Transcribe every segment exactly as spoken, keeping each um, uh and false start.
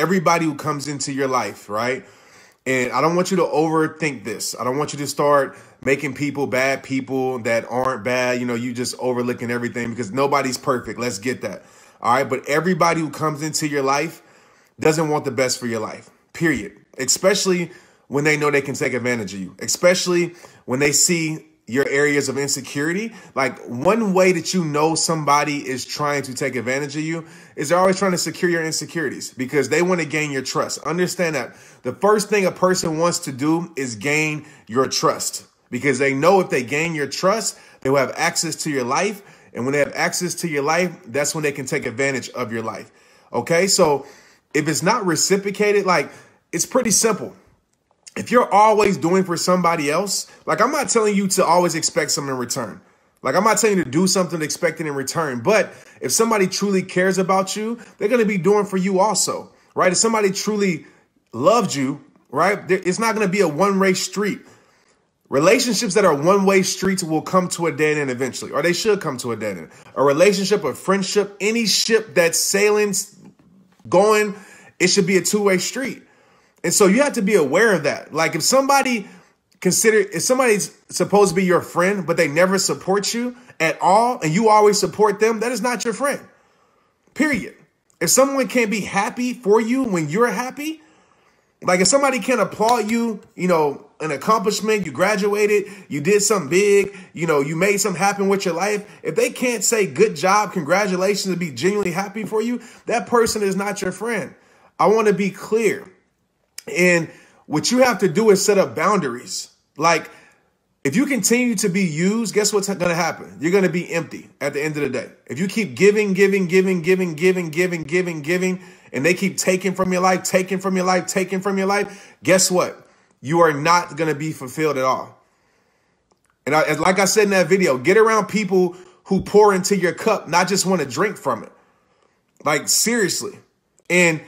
everybody who comes into your life, right? And I don't want you to overthink this. I don't want you to start making people bad people that aren't bad. You know, you just overlooking everything because nobody's perfect. Let's get that. All right. But everybody who comes into your life doesn't want the best for your life, period. Especially when they know they can take advantage of you, especially when they see your areas of insecurity. Like, one way that you know somebody is trying to take advantage of you is they're always trying to secure your insecurities because they want to gain your trust. Understand that the first thing a person wants to do is gain your trust, because they know if they gain your trust, they will have access to your life. And when they have access to your life, that's when they can take advantage of your life. Okay. So if it's not reciprocated, like, it's pretty simple. If you're always doing for somebody else, like, I'm not telling you to always expect something in return. Like, I'm not telling you to do something expecting in return. But if somebody truly cares about you, they're going to be doing for you also, right? If somebody truly loved you, right, it's not going to be a one-way street. Relationships that are one-way streets will come to a dead end eventually, or they should come to a dead end. A relationship, a friendship, any ship that's sailing, going, it should be a two-way street. And so you have to be aware of that. Like, if somebody consider, if somebody's supposed to be your friend, but they never support you at all, and you always support them, that is not your friend, period. If someone can't be happy for you when you're happy, like, if somebody can't applaud you, you know, an accomplishment, you graduated, you did something big, you know, you made something happen with your life. If they can't say good job, congratulations, and be genuinely happy for you, that person is not your friend. I want to be clear. And what you have to do is set up boundaries. Like, if you continue to be used, guess what's going to happen? You're going to be empty at the end of the day. If you keep giving, giving, giving, giving, giving, giving, giving, giving, and they keep taking from your life, taking from your life, taking from your life, guess what? You are not going to be fulfilled at all. And I, like I said in that video, get around people who pour into your cup, not just want to drink from it. Like, seriously. And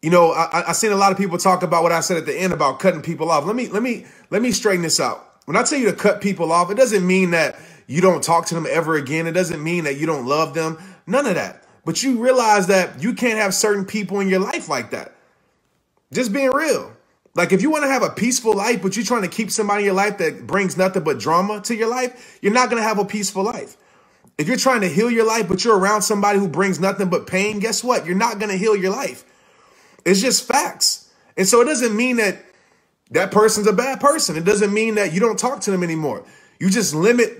you know, I, I seen a lot of people talk about what I said at the end about cutting people off. Let me let me let me straighten this out. When I tell you to cut people off, it doesn't mean that you don't talk to them ever again. It doesn't mean that you don't love them. None of that. But you realize that you can't have certain people in your life like that. Just being real. Like, if you want to have a peaceful life, but you're trying to keep somebody in your life that brings nothing but drama to your life, you're not going to have a peaceful life. If you're trying to heal your life, but you're around somebody who brings nothing but pain, guess what? You're not going to heal your life. It's just facts. And so it doesn't mean that that person's a bad person. It doesn't mean that you don't talk to them anymore. You just limit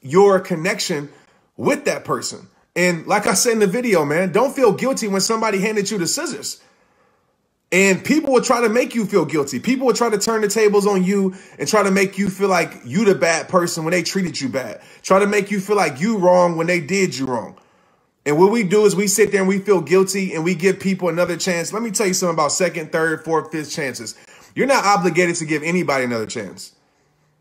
your connection with that person. And like I said in the video, man, don't feel guilty when somebody handed you the scissors. And people will try to make you feel guilty. People will try to turn the tables on you and try to make you feel like you the bad person when they treated you bad. Try to make you feel like you wrong when they did you wrong. And what we do is we sit there and we feel guilty and we give people another chance. Let me tell you something about second, third, fourth, fifth chances. You're not obligated to give anybody another chance.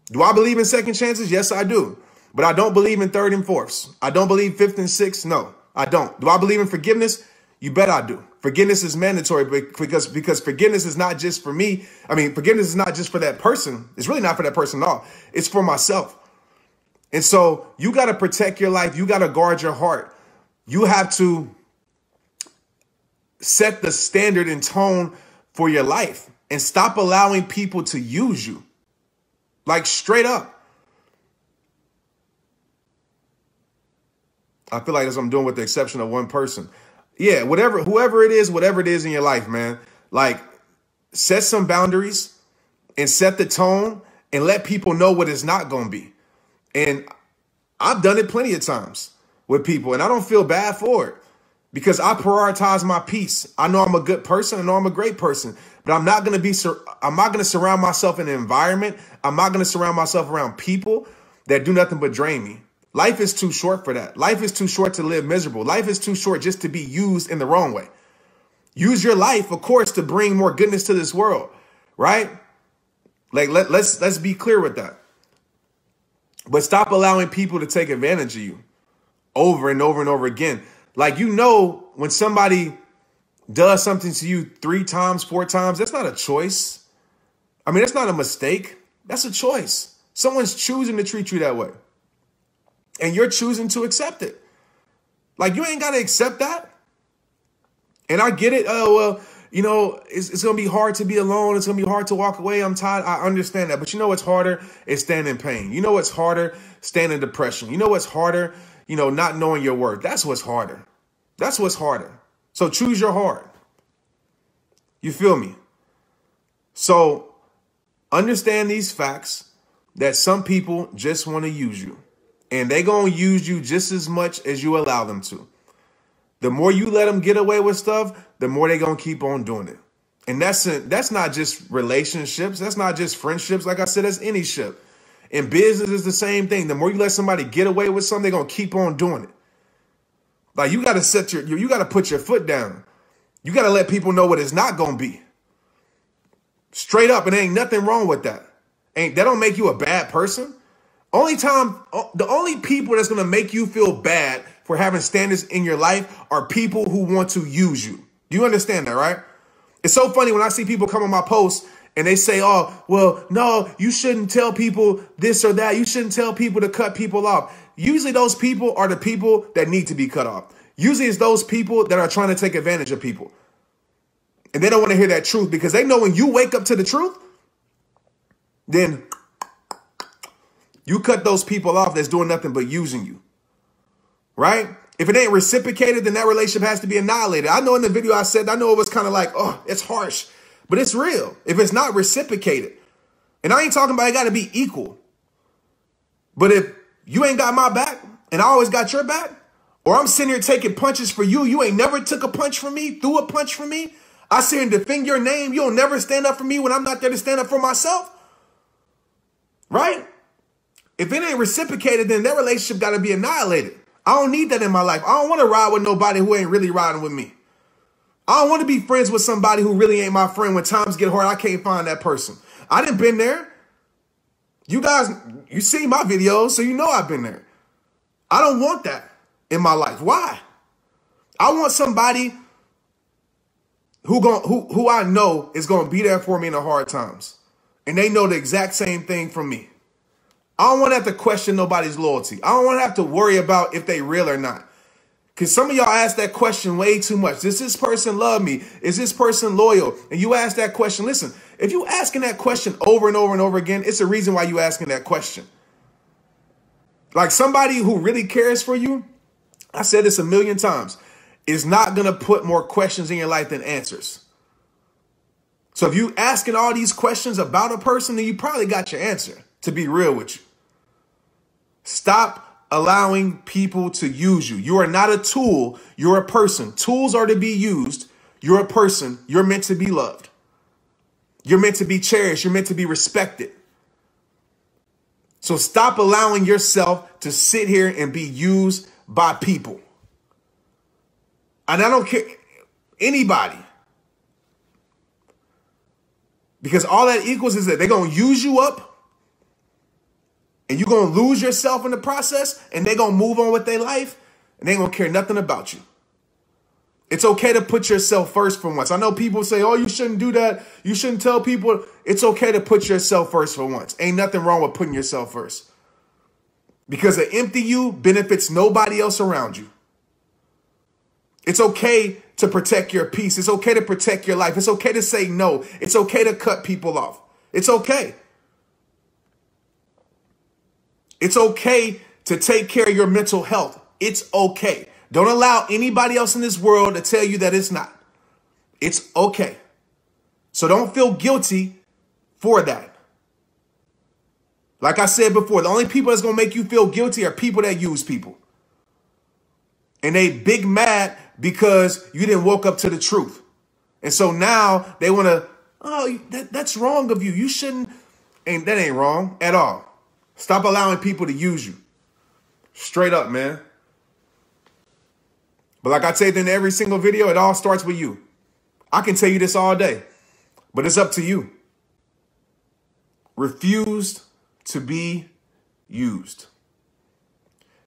Do I believe in second chances? Yes, I do. But I don't believe in third and fourths. I don't believe fifth and sixth. No, I don't. Do I believe in forgiveness? You bet I do. Forgiveness is mandatory because, because forgiveness is not just for me. I mean, forgiveness is not just for that person. It's really not for that person at all. It's for myself. And so you got to protect your life. You got to guard your heart. You have to set the standard and tone for your life and stop allowing people to use you. Like, straight up. I feel like that's what I'm doing with the exception of one person. Yeah, whatever, whoever it is, whatever it is in your life, man, like, set some boundaries and set the tone and let people know what it's not going to be. And I've done it plenty of times with people, and I don't feel bad for it because I prioritize my peace. I know I'm a good person. I know I'm a great person, but I'm not going to be, I'm not going to surround myself in an environment. I'm not going to surround myself around people that do nothing but drain me. Life is too short for that. Life is too short to live miserable. Life is too short just to be used in the wrong way. Use your life, of course, to bring more goodness to this world, right? Like, let, let's, let's be clear with that, but stop allowing people to take advantage of you over and over and over again. Like, you know, when somebody does something to you three times, four times, that's not a choice. I mean, that's not a mistake. That's a choice. Someone's choosing to treat you that way, and you're choosing to accept it. Like, you ain't got to accept that. And I get it. Oh, well, you know, it's, it's going to be hard to be alone. It's going to be hard to walk away. I'm tired. I understand that. But you know what's harder is standing in pain. You know what's harder? Standing in depression. You know what's harder? You know, not knowing your worth. That's what's harder. That's what's harder. So choose your heart. You feel me? So understand these facts that some people just want to use you. And they're going to use you just as much as you allow them to. The more you let them get away with stuff, the more they're going to keep on doing it. And that's a, that's not just relationships. That's not just friendships. Like I said, that's any ship. And business is the same thing. The more you let somebody get away with something, they're going to keep on doing it. Like you got to set your, you got to put your foot down. You got to let people know what it's not going to be. Straight up. And ain't nothing wrong with that. Ain't that don't make you a bad person. Only time, the only people that's going to make you feel bad for having standards in your life are people who want to use you. Do you understand that, right? It's so funny when I see people come on my posts and they say, oh, well, no, you shouldn't tell people this or that. You shouldn't tell people to cut people off. Usually those people are the people that need to be cut off. Usually it's those people that are trying to take advantage of people. And they don't want to hear that truth because they know when you wake up to the truth, then you cut those people off that's doing nothing but using you, right? If it ain't reciprocated, then that relationship has to be annihilated. I know in the video I said, I know it was kind of like, oh, it's harsh, but it's real. If it's not reciprocated, and I ain't talking about it got to be equal, but if you ain't got my back and I always got your back, or I'm sitting here taking punches for you, you ain't never took a punch from me, threw a punch from me, I sit here and defend your name, you'll never stand up for me when I'm not there to stand up for myself, right? If it ain't reciprocated, then that relationship got to be annihilated. I don't need that in my life. I don't want to ride with nobody who ain't really riding with me. I don't want to be friends with somebody who really ain't my friend. When times get hard, I can't find that person. I done been there. You guys, you see my videos, so you know I've been there. I don't want that in my life. Why? I want somebody who gon' who who I know is going to be there for me in the hard times. And they know the exact same thing from me. I don't want to have to question nobody's loyalty. I don't want to have to worry about if they real or not. Because some of y'all ask that question way too much. Does this person love me? Is this person loyal? And you ask that question. Listen, if you asking that question over and over and over again, it's a reason why you asking that question. Like somebody who really cares for you, I said this a million times, is not going to put more questions in your life than answers. So if you asking all these questions about a person, then you probably got your answer, to be real with you. Stop allowing people to use you. You are not a tool. You're a person. Tools are to be used. You're a person. You're meant to be loved. You're meant to be cherished. You're meant to be respected. So stop allowing yourself to sit here and be used by people. And I don't care anybody. Because all that equals is that they're going to use you up. And you're going to lose yourself in the process, and they're going to move on with their life, and they ain't going to care nothing about you. It's okay to put yourself first for once. I know people say, oh, you shouldn't do that. You shouldn't tell people. It's okay to put yourself first for once. Ain't nothing wrong with putting yourself first. Because an empty you benefits nobody else around you. It's okay to protect your peace. It's okay to protect your life. It's okay to say no. It's okay to cut people off. It's okay. It's okay to take care of your mental health. It's okay. Don't allow anybody else in this world to tell you that it's not. It's okay. So don't feel guilty for that. Like I said before, the only people that's going to make you feel guilty are people that use people. And they big mad because you didn't woke up to the truth. And so now they want to, oh, that, that's wrong of you. You shouldn't, and that ain't wrong at all. Stop allowing people to use you. Straight up, man. But like I say in every single video, it all starts with you. I can tell you this all day, but it's up to you. Refuse to be used.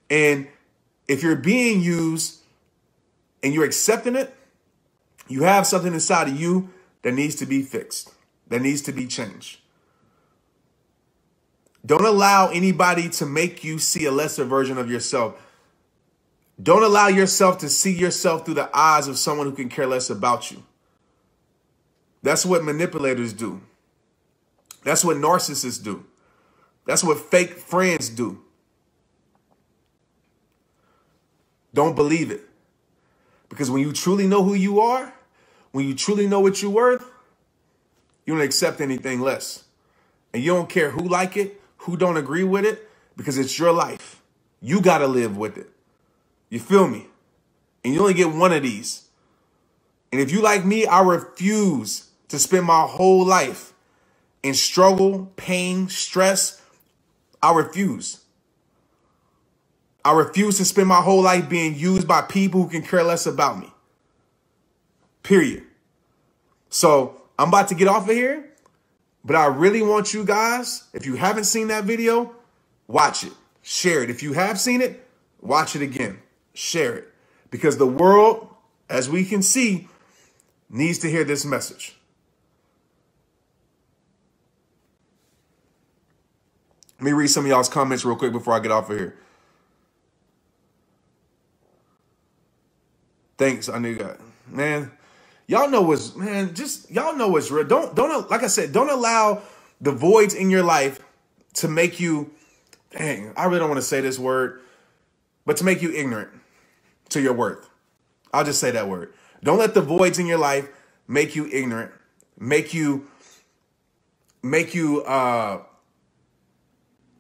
And if you're being used and you're accepting it, you have something inside of you that needs to be fixed, that needs to be changed. Don't allow anybody to make you see a lesser version of yourself. Don't allow yourself to see yourself through the eyes of someone who can care less about you. That's what manipulators do. That's what narcissists do. That's what fake friends do. Don't believe it. Because when you truly know who you are, when you truly know what you're worth, you don't accept anything less. And you don't care who like it, who don't agree with it, because it's your life. You got to live with it. You feel me? And you only get one of these. And if you like me, I refuse to spend my whole life in struggle, pain, stress. I refuse. I refuse to spend my whole life being used by people who can care less about me. Period. So I'm about to get off of here, but I really want you guys, if you haven't seen that video, watch it, share it. If you have seen it, watch it again, share it. Because the world, as we can see, needs to hear this message. Let me read some of y'all's comments real quick before I get off of here. Thanks, I knew that. Man, y'all know what's, man, just, y'all know what's real. Don't, don't, like I said, don't allow the voids in your life to make you, dang, I really don't want to say this word, but to make you ignorant to your worth. I'll just say that word. Don't let the voids in your life make you ignorant, make you, make you uh,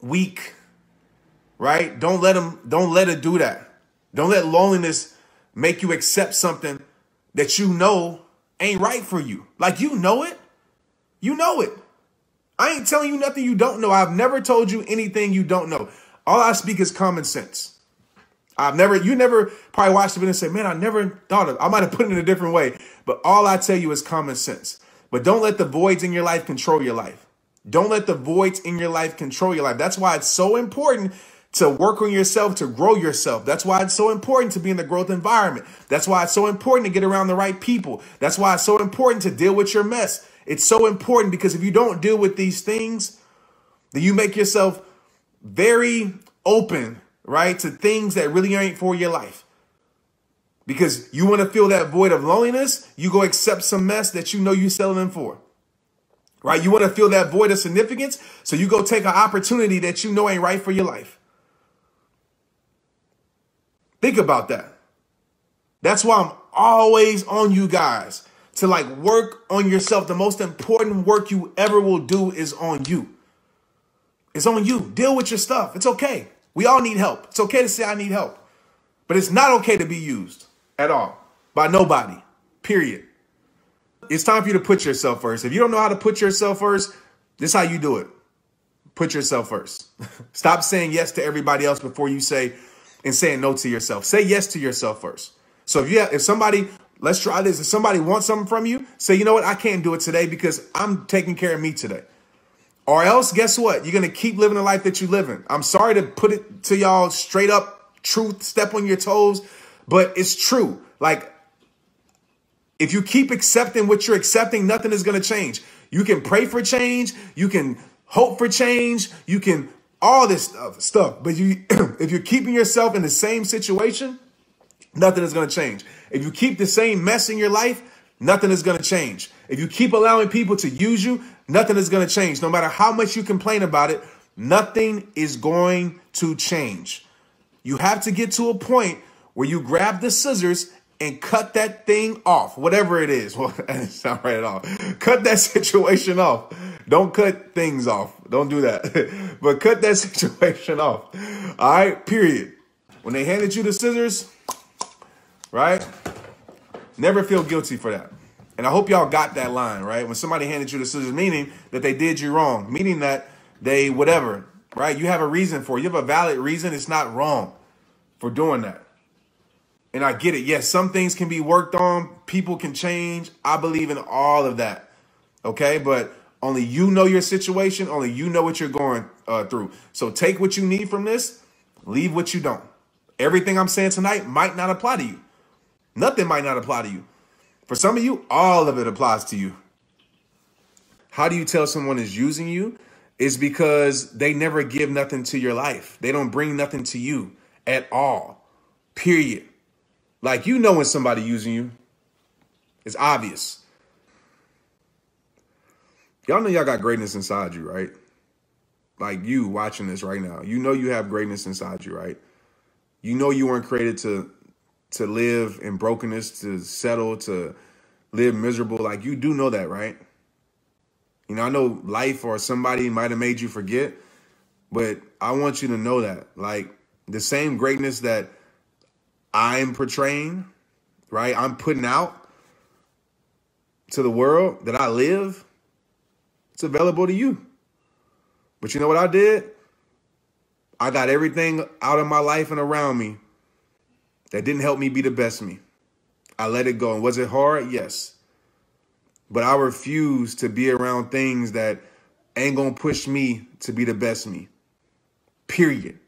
weak, right? Don't let them, don't let it do that. Don't let loneliness make you accept something that you know ain't right for you. Like, you know it. You know it. I ain't telling you nothing you don't know. I've never told you anything you don't know. All I speak is common sense. I've never, you never probably watched the video and said, man, I never thought of it. I might have put it in a different way. But all I tell you is common sense. But don't let the voids in your life control your life. Don't let the voids in your life control your life. That's why it's so important to work on yourself, to grow yourself. That's why it's so important to be in the growth environment. That's why it's so important to get around the right people. That's why it's so important to deal with your mess. It's so important because if you don't deal with these things, then you make yourself very open, right, to things that really ain't for your life. Because you want to fill that void of loneliness, you go accept some mess that you know you're selling for. Right? You want to fill that void of significance, so you go take an opportunity that you know ain't right for your life. Think about that. That's why I'm always on you guys to like work on yourself. The most important work you ever will do is on you. It's on you. Deal with your stuff. It's okay. We all need help. It's okay to say I need help, but it's not okay to be used at all by nobody, period. It's time for you to put yourself first. If you don't know how to put yourself first, this is how you do it. Put yourself first. Stop saying yes to everybody else before you say and saying no to yourself. Say yes to yourself first. So if you have, if somebody, let's try this. If somebody wants something from you, say, you know what? I can't do it today because I'm taking care of me today. Or else, guess what? You're going to keep living the life that you're living. I'm sorry to put it to y'all straight up truth, step on your toes, but it's true. Like, if you keep accepting what you're accepting, nothing is going to change. You can pray for change. You can hope for change. You can all this stuff, stuff. But you, if you're keeping yourself in the same situation, nothing is going to change. If you keep the same mess in your life, nothing is going to change. If you keep allowing people to use you, nothing is going to change. No matter how much you complain about it, nothing is going to change. You have to get to a point where you grab the scissors and cut that thing off, whatever it is. Well, it's not right at all. Cut that situation off. Don't cut things off. Don't do that. But cut that situation off. All right, period. When they handed you the scissors, right? Never feel guilty for that. And I hope y'all got that line, right? When somebody handed you the scissors, meaning that they did you wrong, meaning that they whatever, right? You have a reason for it. You have a valid reason. It's not wrong for doing that. And I get it. Yes, some things can be worked on. People can change. I believe in all of that. Okay? But only you know your situation. Only you know what you're going uh, through. So take what you need from this. Leave what you don't. Everything I'm saying tonight might not apply to you. Nothing might not apply to you. For some of you, all of it applies to you. How do you tell someone is using you? It's because they never give nothing to your life. They don't bring nothing to you at all. period. Like, you know when somebody using you. It's obvious. Y'all know y'all got greatness inside you, right? Like you watching this right now. You know you have greatness inside you, right? You know you weren't created to to live in brokenness, to settle, to live miserable. Like, you do know that, right? You know, I know life or somebody might have made you forget, but I want you to know that. Like, the same greatness that I'm portraying, right? I'm putting out to the world that I live, it's available to you. But you know what I did? I got everything out of my life and around me that didn't help me be the best me. I let it go. And was it hard? Yes. But I refuse to be around things that ain't gonna push me to be the best me. Period.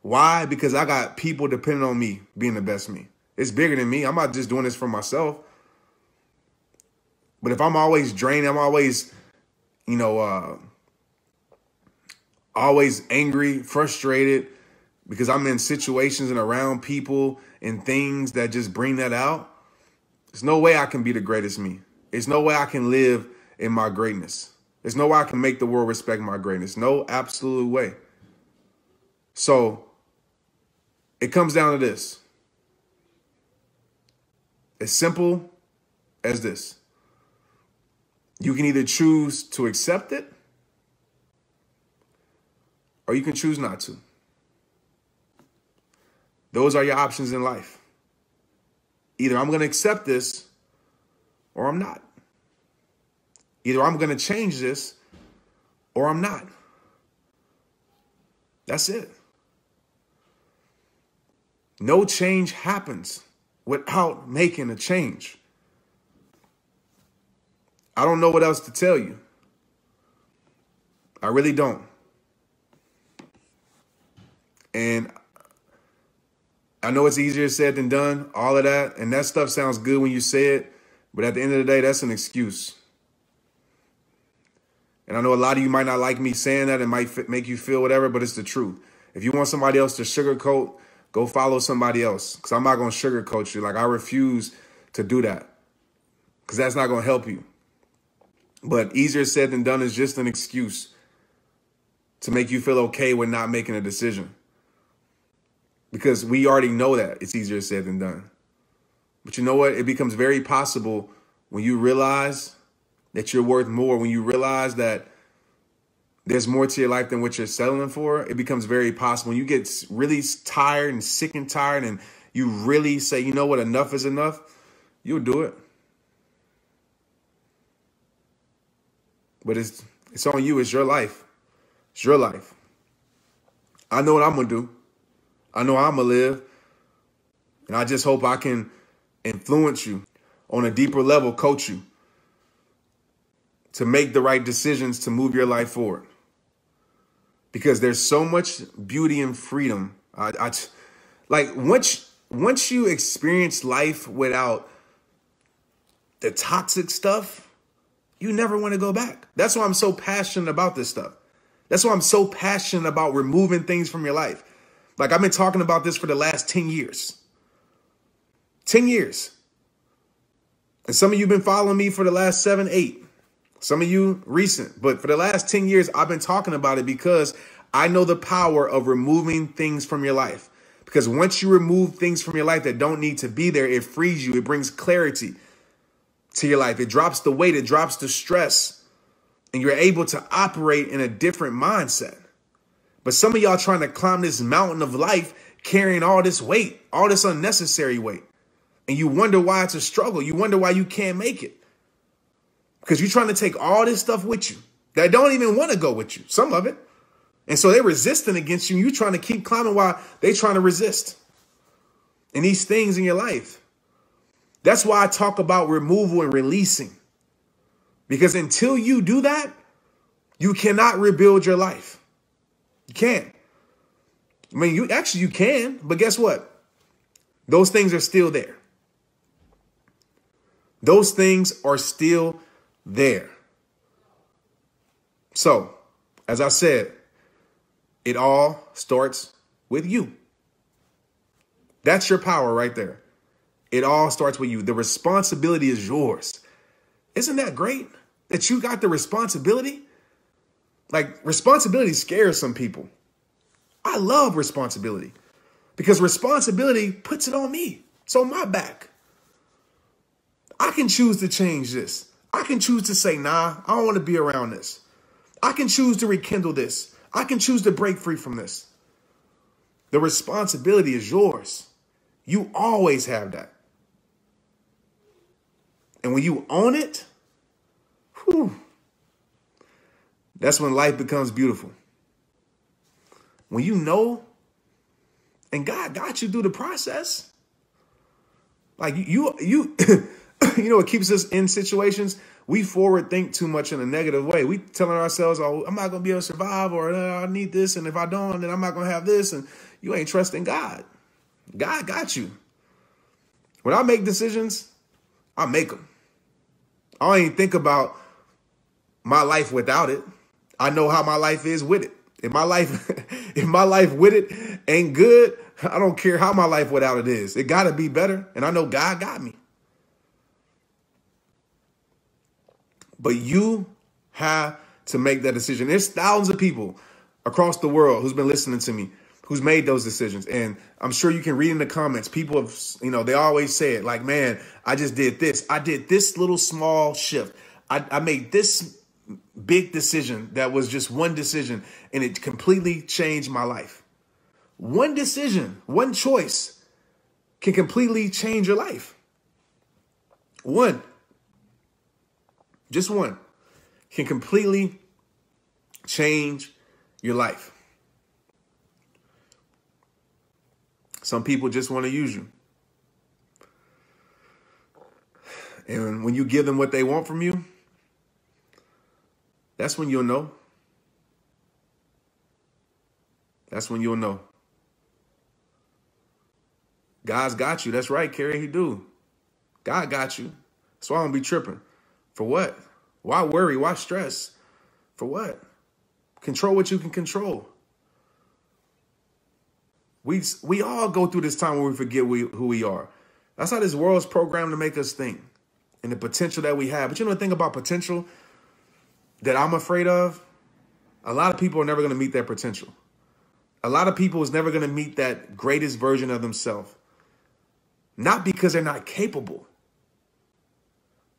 Why? Because I got people depending on me being the best me. It's bigger than me. I'm not just doing this for myself. But if I'm always drained, I'm always, you know, uh, always angry, frustrated, because I'm in situations and around people and things that just bring that out, there's no way I can be the greatest me. There's no way I can live in my greatness. There's no way I can make the world respect my greatness. No absolute way. So it comes down to this. As simple as this. You can either choose to accept it or you can choose not to. Those are your options in life. Either I'm going to accept this or I'm not. Either I'm going to change this or I'm not. That's it. No change happens without making a change. I don't know what else to tell you. I really don't. And I know it's easier said than done, all of that. And that stuff sounds good when you say it, but at the end of the day, that's an excuse. And I know a lot of you might not like me saying that. It might make you feel whatever, but it's the truth. If you want somebody else to sugarcoat, go follow somebody else, because I'm not going to sugarcoat you. Like, I refuse to do that, because that's not going to help you. But easier said than done is just an excuse to make you feel okay with not making a decision. Because we already know that it's easier said than done. But you know what? It becomes very possible when you realize that you're worth more, when you realize that there's more to your life than what you're settling for. It becomes very possible. When you get really tired and sick and tired and you really say, you know what, enough is enough, you'll do it. But it's it's on you. It's your life. It's your life. I know what I'm going to do. I know how I'm going to live. And I just hope I can influence you on a deeper level, coach you to make the right decisions to move your life forward. Because there's so much beauty and freedom. I, I like once once you experience life without the toxic stuff, you never want to go back. That's why I'm so passionate about this stuff. That's why I'm so passionate about removing things from your life. Like, I've been talking about this for the last ten years. ten years. And some of you have been following me for the last seven, eight. Some of you recent. But for the last ten years, I've been talking about it because I know the power of removing things from your life. Because once you remove things from your life that don't need to be there, it frees you. It brings clarity to your life. It drops the weight, it drops the stress, and you're able to operate in a different mindset. But some of y'all trying to climb this mountain of life, carrying all this weight, all this unnecessary weight. And you wonder why it's a struggle. You wonder why you can't make it. Because you're trying to take all this stuff with you that don't even want to go with you, some of it. And so they're resisting against you. You're trying to keep climbing while they're trying to resist. And these things in your life. That's why I talk about removal and releasing, because until you do that, you cannot rebuild your life. You can't. I mean, you actually you can, but guess what? Those things are still there. Those things are still there. So, as I said, it all starts with you. That's your power right there. It all starts with you. The responsibility is yours. Isn't that great that you got the responsibility? Like, responsibility scares some people. I love responsibility because responsibility puts it on me. It's on my back. I can choose to change this. I can choose to say, nah, I don't want to be around this. I can choose to rekindle this. I can choose to break free from this. The responsibility is yours. You always have that. And when you own it, whew, that's when life becomes beautiful. When you know, and God got you through the process. Like you, you, you know, what keeps us in situations. We forward think too much in a negative way. We telling ourselves, oh, I'm not going to be able to survive, or oh, I need this. And if I don't, then I'm not going to have this. And you ain't trusting God. God got you. When I make decisions, I make them. I don't even think about my life without it. I know how my life is with it. If my life, if my life with it ain't good, I don't care how my life without it is. It got to be better. And I know God got me. But you have to make that decision. There's thousands of people across the world who's been listening to me, who's made those decisions. And I'm sure you can read in the comments. People have, you know, they always say it like, man, I just did this. I did this little small shift. I, I made this big decision that was just one decision, and it completely changed my life. One decision, one choice can completely change your life. One, just one, can completely change your life. Some people just want to use you. And when you give them what they want from you, that's when you'll know. That's when you'll know. God's got you. That's right, Carrie. He do. God got you. So I don't be tripping. For what? Why worry? Why stress? For what? Control what you can control. We, we all go through this time where we forget we, who we are. That's how this world's programmed to make us think and the potential that we have. But you know the thing about potential that I'm afraid of? A lot of people are never going to meet their potential. A lot of people is never going to meet that greatest version of themselves. Not because they're not capable.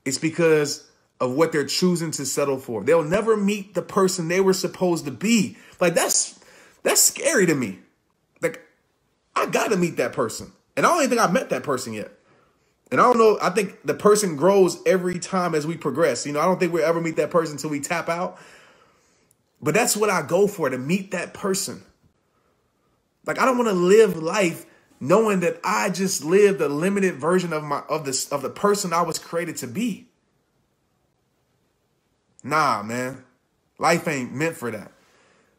It's because of what they're choosing to settle for. They'll never meet the person they were supposed to be. Like, that's that's scary to me. Like, I got to meet that person. And I don't even think I've met that person yet. And I don't know, I think the person grows every time as we progress. You know, I don't think we'll ever meet that person until we tap out. But that's what I go for, to meet that person. Like, I don't want to live life knowing that I just lived a limited version of my of this of the person I was created to be. Nah, man. Life ain't meant for that.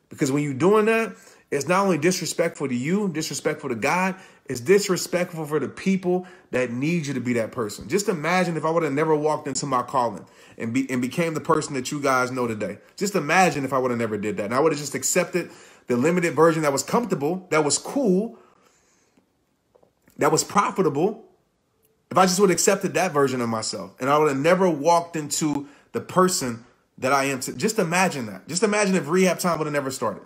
Because when you're doing that, it's not only disrespectful to you, disrespectful to God, it's disrespectful for the people that need you to be that person. Just imagine if I would have never walked into my calling and be, and became the person that you guys know today. Just imagine if I would have never did that. And I would have just accepted the limited version that was comfortable, that was cool, that was profitable. If I just would have accepted that version of myself, and I would have never walked into the person that I am to, just imagine that. Just imagine if Rehab Time would have never started.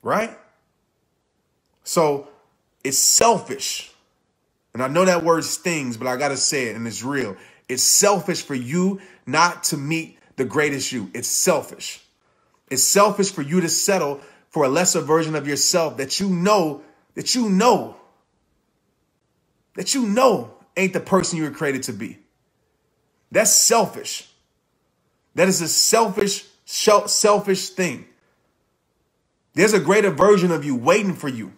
Right? So it's selfish. And I know that word stings, but I got to say it, and it's real. It's selfish for you not to meet the greatest you. It's selfish. It's selfish for you to settle for a lesser version of yourself that you know, that you know, that you know ain't the person you were created to be. That's selfish. That is a selfish, selfish thing. There's a greater version of you waiting for you,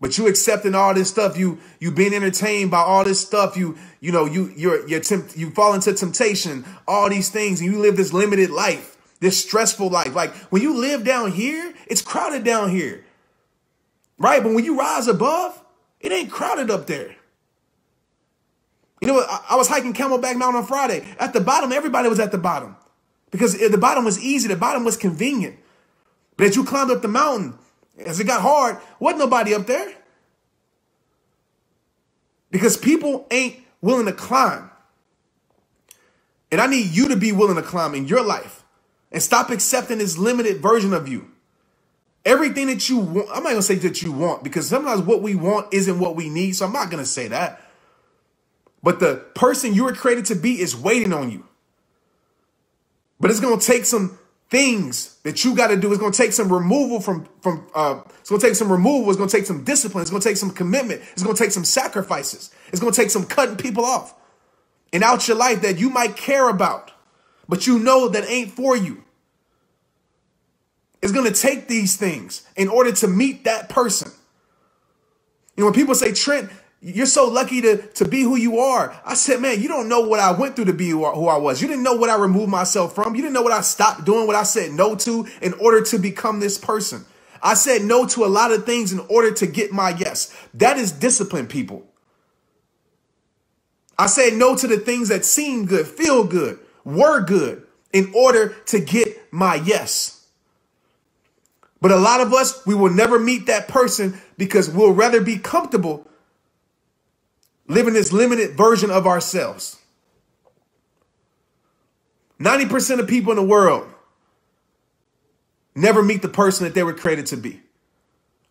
but you accepting all this stuff. You you being entertained by all this stuff. You you know you you're you're tempt, you fall into temptation. All these things, and you live this limited life, this stressful life. Like when you live down here, it's crowded down here, right? But when you rise above, it ain't crowded up there. You know, I, I was hiking Camelback Mountain on Friday. At the bottom, everybody was at the bottom because the bottom was easy. The bottom was convenient. That you climbed up the mountain as it got hard, wasn't nobody up there. because people ain't willing to climb. And I need you to be willing to climb in your life and stop accepting this limited version of you. Everything that you want, I'm not going to say that you want, because sometimes what we want isn't what we need. So I'm not going to say that. But the person you were created to be is waiting on you. But it's going to take some things that you got to do. It's going to take some removal from, from uh, it's going to take some removal. It's going to take some discipline. It's going to take some commitment. It's going to take some sacrifices. It's going to take some cutting people off and out your life that you might care about, but you know that ain't for you. It's going to take these things in order to meet that person. You know, when people say, Trent, you're so lucky to, to be who you are. I said, man, you don't know what I went through to be who I was. You didn't know what I removed myself from. You didn't know what I stopped doing, what I said no to in order to become this person. I said no to a lot of things in order to get my yes. That is discipline, people. I said no to the things that seemed good, feel good, were good in order to get my yes. But a lot of us, we will never meet that person because we'll rather be comfortable living this limited version of ourselves. ninety percent of people in the world never meet the person that they were created to be.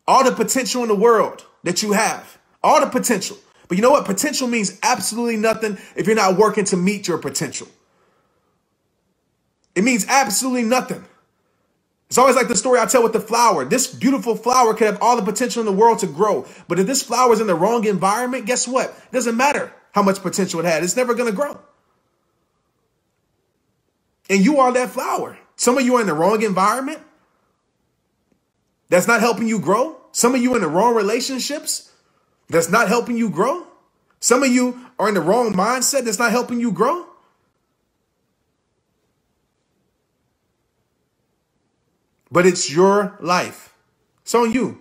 All the potential in the world that you have, all the potential. But you know what? Potential means absolutely nothing if you're not working to meet your potential. It means absolutely nothing. It's always like the story I tell with the flower. This beautiful flower could have all the potential in the world to grow. But if this flower is in the wrong environment, guess what? It doesn't matter how much potential it had. It's never going to grow. And you are that flower. Some of you are in the wrong environment. That's not helping you grow. Some of you are in the wrong relationships. That's not helping you grow. Some of you are in the wrong mindset. That's not helping you grow. But it's your life. It's on you.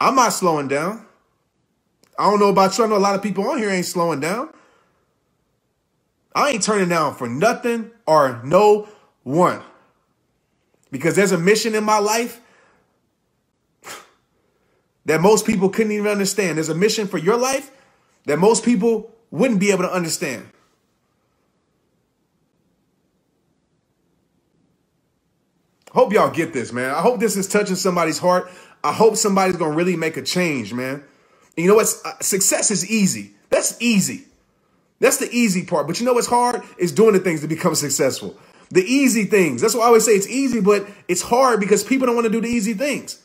I'm not slowing down. I don't know about you. I know a lot of people on here ain't slowing down. I ain't turning down for nothing or no one. Because there's a mission in my life that most people couldn't even understand. There's a mission for your life that most people wouldn't be able to understand. Hope y'all get this, man. I hope this is touching somebody's heart. I hope somebody's going to really make a change, man. And you know what? Success is easy. That's easy. That's the easy part. But you know what's hard? It's doing the things to become successful. The easy things. That's why I always say it's easy, but it's hard because people don't want to do the easy things.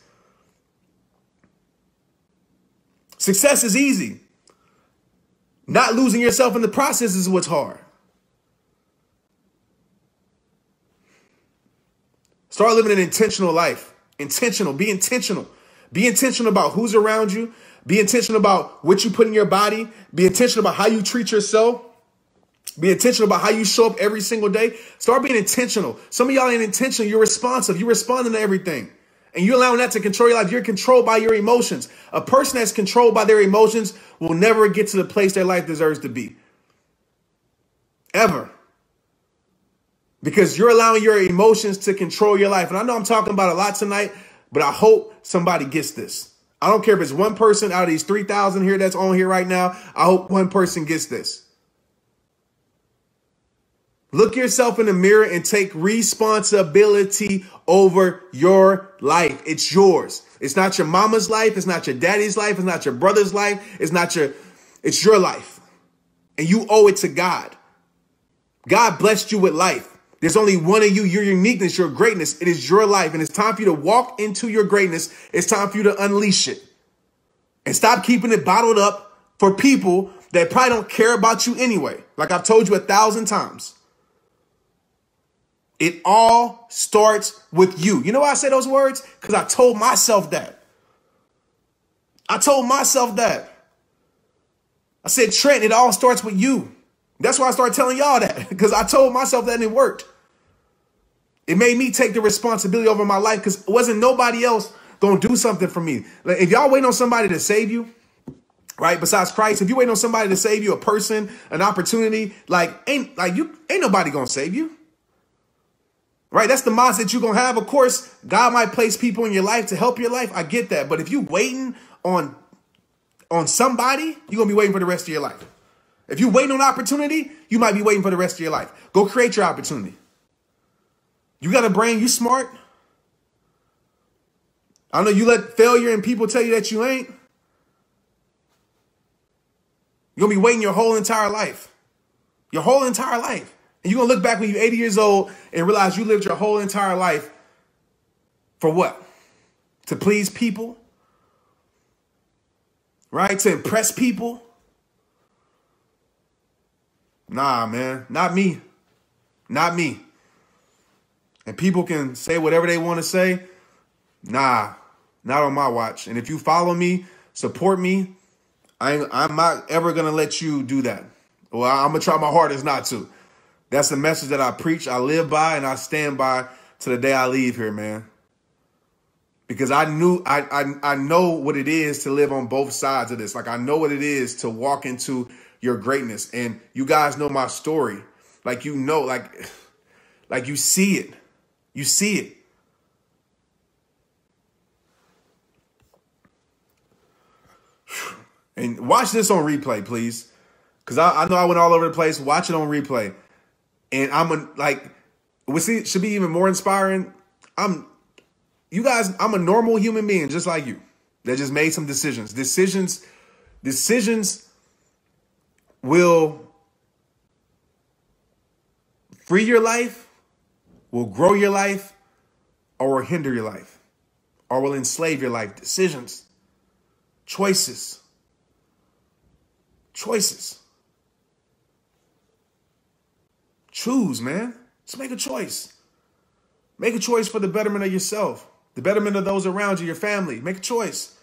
Success is easy. Not losing yourself in the process is what's hard. Start living an intentional life. Intentional. Be intentional. Be intentional about who's around you. Be intentional about what you put in your body. Be intentional about how you treat yourself. Be intentional about how you show up every single day. Start being intentional. Some of y'all ain't intentional. You're responsive. You're responding to everything. And you're allowing that to control your life. You're controlled by your emotions. A person that's controlled by their emotions will never get to the place their life deserves to be. Ever. Because you're allowing your emotions to control your life. And I know I'm talking about a lot tonight, but I hope somebody gets this. I don't care if it's one person out of these three thousand here that's on here right now. I hope one person gets this. Look yourself in the mirror and take responsibility over your life. It's yours. It's not your mama's life. It's not your daddy's life. It's not your brother's life. It's not your, it's your life. And you owe it to God. God blessed you with life. There's only one of you, your uniqueness, your greatness. It is your life. And it's time for you to walk into your greatness. It's time for you to unleash it. And stop keeping it bottled up for people that probably don't care about you anyway. Like I've told you a thousand times. It all starts with you. You know why I say those words? Because I told myself that. I told myself that. I said, Trent, it all starts with you. That's why I started telling y'all that. Because I told myself that and it worked. It made me take the responsibility over my life because it wasn't nobody else going to do something for me. Like, if y'all wait on somebody to save you, right, besides Christ, if you wait on somebody to save you, a person, an opportunity, like ain't like you ain't nobody going to save you. Right? That's the mindset you're going to have. Of course, God might place people in your life to help your life. I get that. But if you waiting on on somebody, you're going to be waiting for the rest of your life. If you're waiting on opportunity, you might be waiting for the rest of your life. Go create your opportunity. You got a brain. You smart. I know you let failure and people tell you that you ain't. You're going to be waiting your whole entire life. Your whole entire life. And you're going to look back when you're eighty years old and realize you lived your whole entire life for what? To please people? Right? To impress people? Nah, man. Not me. Not me. And people can say whatever they want to say. Nah, not on my watch. And if you follow me, support me, I, I'm not ever going to let you do that. Well, I'm going to try my hardest not to. That's the message that I preach, I live by, and I stand by to the day I leave here, man. Because I knew, I, I, I know what it is to live on both sides of this. Like, I know what it is to walk into your greatness. And you guys know my story. Like, you know, like, like you see it. You see it. And watch this on replay, please. Because I, I know I went all over the place. Watch it on replay. And I'm a, like, what should be even more inspiring. I'm, you guys, I'm a normal human being just like you that just made some decisions. Decisions, decisions will free your life, will grow your life, or will hinder your life, or will enslave your life. Decisions, choices. Choices. Choose, man. Just make a choice. Make a choice for the betterment of yourself, the betterment of those around you, your family. Make a choice.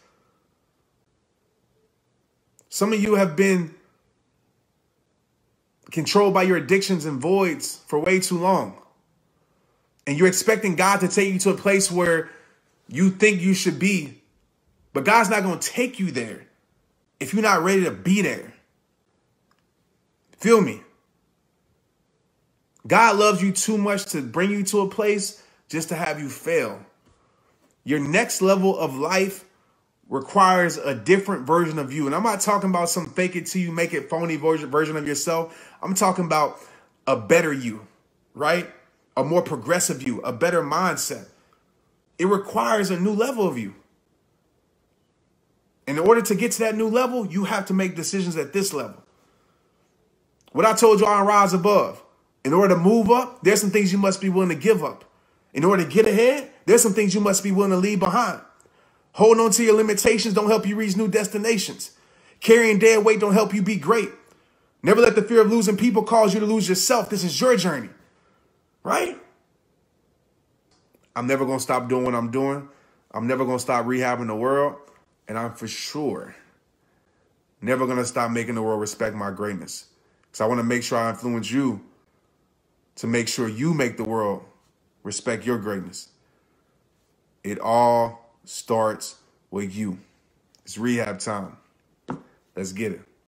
Some of you have been controlled by your addictions and voids for way too long. And you're expecting God to take you to a place where you think you should be, but God's not going to take you there if you're not ready to be there. Feel me? God loves you too much to bring you to a place just to have you fail. Your next level of life requires a different version of you. And I'm not talking about some fake it till you make it phony version of yourself. I'm talking about a better you, right? A more progressive you, a better mindset. It requires a new level of you. In order to get to that new level, you have to make decisions at this level. What I told you on Rise Above, in order to move up, there's some things you must be willing to give up. In order to get ahead, there's some things you must be willing to leave behind. Holding on to your limitations don't help you reach new destinations. Carrying dead weight don't help you be great. Never let the fear of losing people cause you to lose yourself. This is your journey, right? I'm never going to stop doing what I'm doing. I'm never going to stop rehabbing the world. And I'm for sure never going to stop making the world respect my greatness. Because I want to make sure I influence you to make sure you make the world respect your greatness. It all starts with you. It's rehab time. Let's get it.